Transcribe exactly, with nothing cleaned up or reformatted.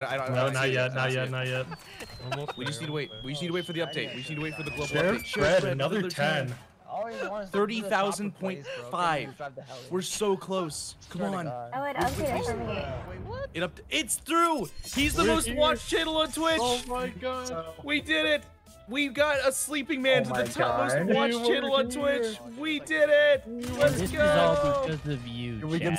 I don't, no, I don't not yet, not yet, not yet. Almost we there, just need to wait. We just need to wait for the update. We just need to wait for the global update. Sheriff Fred, another ten. thirty thousand point five. We're so close. Come on. Oh, it updated for me. Wait, what? It up it's through. He's the We're most here. watched channel on Twitch. Oh my god. We did it. We got a sleeping man oh to the top most watched channel on Twitch. We did it. Let's go. This is all because of you, chat.